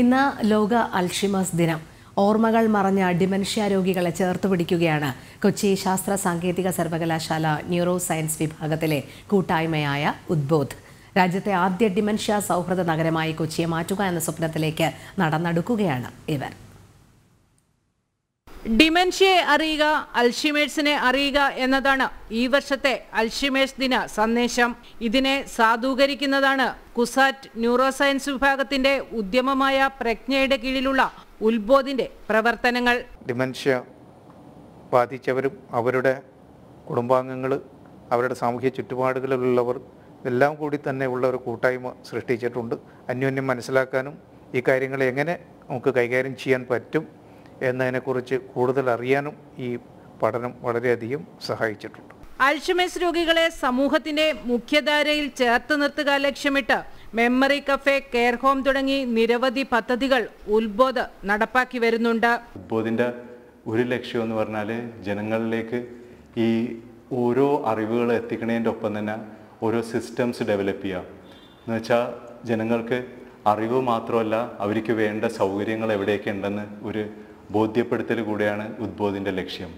ഇന്ന് ലോക അൽഷിമേഴ്സ് ദിനം. ഓർമ്മകൾ മറഞ്ഞ ഡിമെൻഷ്യാരോഗികളെ ചേർത്ത് പിടിക്കുകയാണ് കൊച്ചി ശാസ്ത്ര സാങ്കേതിക സർവകലാശാല ന്യൂറോ സയൻസ് വിഭാഗത്തിലെ കൂട്ടായ്മയായ ഉത്ബോധ്. രാജ്യത്തെ ആദ്യ ഡിമെൻഷ്യ സൗഹൃദ നഗരമായി കൊച്ചിയെ മാറ്റുക എന്ന സ്വപ്നത്തിലേക്ക് നടന്നെടുക്കുകയാണ് ഇവർ. ഡിമെൻഷ്യയെ അറിയുക, അൽഷിമേഴ്സിനെ അറിയുക എന്നതാണ് ഈ വർഷത്തെ അൽഷിമേഴ്സ് ദിന സന്ദേശം. ഇതിനെ സാധൂകരിക്കുന്നതാണ് കുസാറ്റ് ന്യൂറോ സയൻസ് വിഭാഗത്തിന്റെ ഉദ്യമമായ പ്രജ്ഞയുടെ കീഴിലുള്ള ഉത്ബോധിന്റെ പ്രവർത്തനങ്ങൾ. ഡിമെൻഷ്യ ബാധിച്ചവരും അവരുടെ കുടുംബാംഗങ്ങൾ, അവരുടെ സാമൂഹ്യ ചുറ്റുപാടുകളിലുള്ളവർ എല്ലാം കൂടി തന്നെ ഉള്ള ഒരു കൂട്ടായ്മ സൃഷ്ടിച്ചിട്ടുണ്ട്. അന്യോന്യം മനസ്സിലാക്കാനും ഈ കാര്യങ്ങളെ എങ്ങനെ നമുക്ക് കൈകാര്യം ചെയ്യാൻ പറ്റും എന്നതിനെക്കുറിച്ച് കൂടുതൽ അറിയാനും ഈ പഠനം വളരെയധികം സഹായിച്ചിട്ടുണ്ട്. അൽഷിമേഴ്സ് രോഗികളെ സമൂഹത്തിന്റെ മുഖ്യധാരയിൽ ചേർത്ത് നിർത്തുക ലക്ഷ്യമിട്ട് മെമ്മറി കഫേ, കെയർ ഹോം തുടങ്ങി നിരവധി പദ്ധതികൾ ഉത്ബോധ് നടപ്പാക്കി വരുന്നുണ്ട്. ഉത്ബോധിന്റെ ഒരു ലക്ഷ്യം എന്ന് പറഞ്ഞാൽ ജനങ്ങളിലേക്ക് ഈ ഓരോ അറിവുകൾ എത്തിക്കുന്നതിൻ്റെ ഒപ്പം തന്നെ ഓരോ സിസ്റ്റംസ് ഡെവലപ്പ് ചെയ്യുക. എന്ന് വെച്ചാൽ ജനങ്ങൾക്ക് അറിവ് മാത്രമല്ല, അവർക്ക് വേണ്ട സൗകര്യങ്ങൾ എവിടെയൊക്കെ ഉണ്ടെന്ന് ഒരു ബോധ്യപ്പെടുത്തൽ കൂടിയാണ് ഉത്ബോധിന്റെ ലക്ഷ്യം.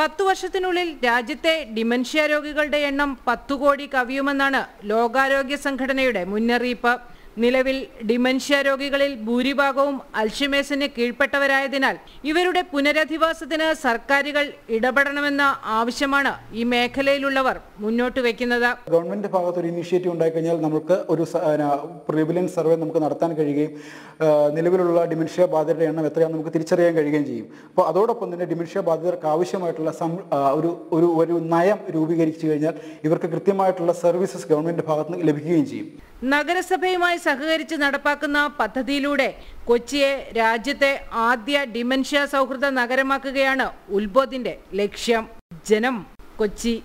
10 വർഷത്തിനുള്ളിൽ രാജ്യത്തെ ഡിമെൻഷ്യ രോഗികളുടെ എണ്ണം 10 കോടി കവിയുമെന്നാണ് ലോകാരോഗ്യ സംഘടനയുടെ മുന്നറിയിപ്പ്. നിലവിൽ ഡിമെൻഷ്യ രോഗികളിൽ ഭൂരിഭാഗവും അൽഷിമേഴ്സിന് കീഴ്പ്പെട്ടവരായതിനാൽ ഇവരുടെ പുനരധിവാസത്തിന് സർക്കാരുകൾ ഇടപെടണമെന്ന ആവശ്യമാണ് ഈ മേഖലയിലുള്ളവർ മുന്നോട്ട് വെക്കുന്നത്. ഗവൺമെന്റ് ഭാഗത്ത് ഒരു ഇനിഷ്യേറ്റീവ് ഉണ്ടായിക്കഴിഞ്ഞാൽ നമുക്ക് ഒരു പ്രിവിലൻസ് സർവേ നമുക്ക് നടത്താൻ കഴിയുകയും നിലവിലുള്ള ഡിമെൻഷ്യ ബാധിതരുടെ എണ്ണം എത്രയാണ് നമുക്ക് തിരിച്ചറിയാൻ കഴിയുകയും ചെയ്യും. അപ്പോൾ അതോടൊപ്പം തന്നെ ഡിമെൻഷ്യ ബാധിതർക്ക് ആവശ്യമായിട്ടുള്ള ഒരു നയം രൂപീകരിച്ചു കഴിഞ്ഞാൽ ഇവർക്ക് കൃത്യമായിട്ടുള്ള സർവീസസ് ഗവൺമെന്റ് ഭാഗത്ത് നിന്ന് ലഭിക്കുകയും ചെയ്യും. നഗരസഭയുമായി സഹകരിച്ച് നടപ്പാക്കുന്ന പദ്ധതിയിലൂടെ കൊച്ചിയെ രാജ്യത്തെ ആദ്യ ഡിമെൻഷ്യ സൗഹൃദ നഗരമാക്കുകയാണ് ഉത്ബോധിന്റെ ലക്ഷ്യം. ജനം, കൊച്ചി.